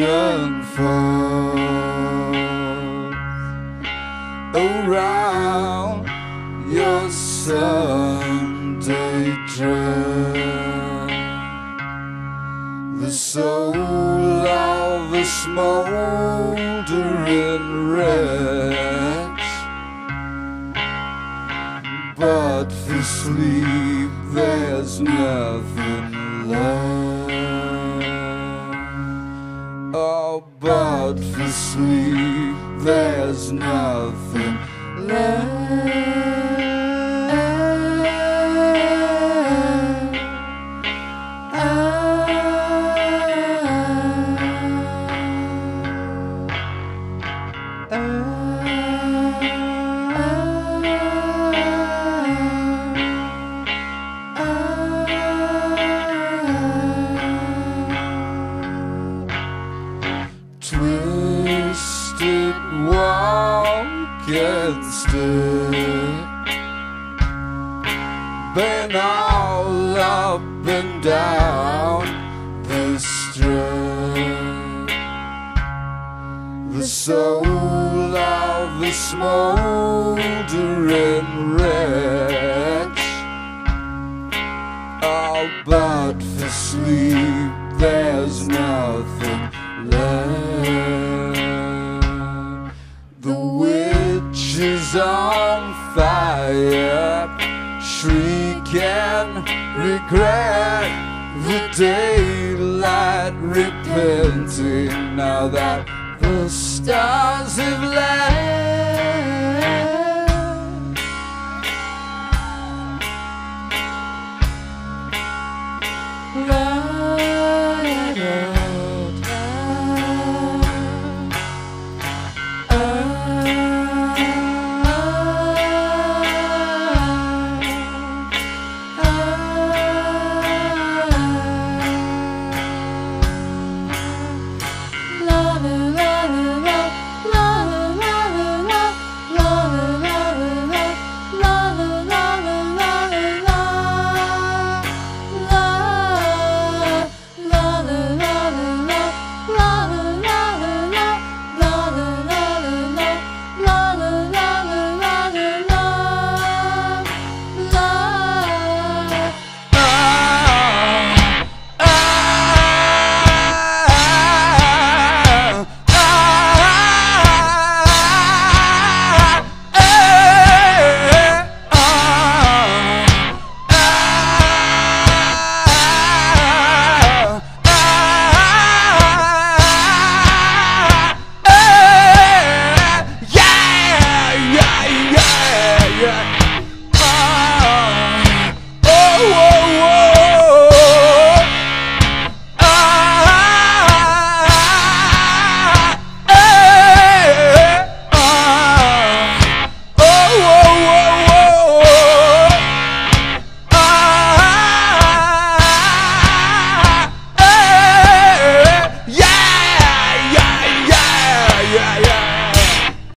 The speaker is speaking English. ocean falls around your Sunday dress, the soul of a smoldering wretch, but for sleep there's nothing left. Oh, but for sleep there's nothing left. Twisted walking stick, been all up and down the street, the soul of the smoldering wretch. Oh, but for sleep there's nothing left. The witch is on fire, shrieking regret, the daylight repenting now that the stars have left.